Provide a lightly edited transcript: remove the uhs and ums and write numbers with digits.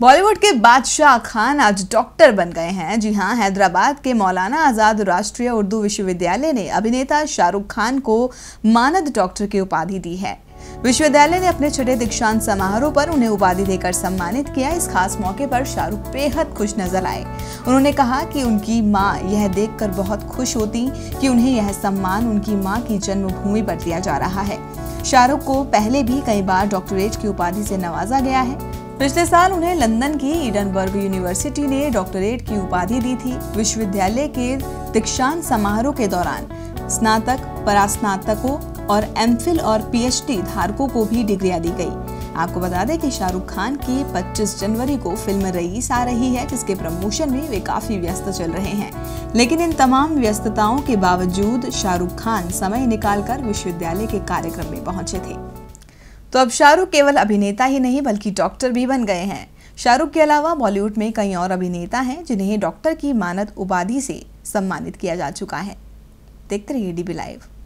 बॉलीवुड के बादशाह खान आज डॉक्टर बन गए हैं। जी हां, हैदराबाद के मौलाना आज़ाद राष्ट्रीय उर्दू विश्वविद्यालय ने अभिनेता शाहरुख खान को मानद डॉक्टर की उपाधि दी है। विश्वविद्यालय ने अपने छठे दीक्षांत समारोह पर उन्हें उपाधि देकर सम्मानित किया। इस खास मौके पर शाहरुख बेहद खुश नजर आए। उन्होंने कहा कि उनकी माँ यह देखकर बहुत खुश होती कि उन्हें यह सम्मान उनकी माँ की जन्मभूमि पर दिया जा रहा है। शाहरुख को पहले भी कई बार डॉक्टरेट की उपाधि से नवाजा गया है। पिछले साल उन्हें लंदन की एडिनबर्ग यूनिवर्सिटी ने डॉक्टरेट की उपाधि दी थी। विश्वविद्यालय के दीक्षांत समारोह के दौरान स्नातक, परास्नातकों और एमफिल और पीएचडी धारकों को भी डिग्रियां दी गई। आपको बता दें कि शाहरुख खान की 25 जनवरी को फिल्म रईस आ रही है, जिसके प्रमोशन में वे काफी व्यस्त चल रहे हैं। लेकिन इन तमाम व्यस्तताओं के बावजूद शाहरुख खान समय निकालकर विश्वविद्यालय के कार्यक्रम में पहुंचे थे। तो अब शाहरुख केवल अभिनेता ही नहीं बल्कि डॉक्टर भी बन गए हैं। शाहरुख के अलावा बॉलीवुड में कई और अभिनेता हैं जिन्हें डॉक्टर की मानद उपाधि से सम्मानित किया जा चुका है। देखते रहिए डीबी लाइव।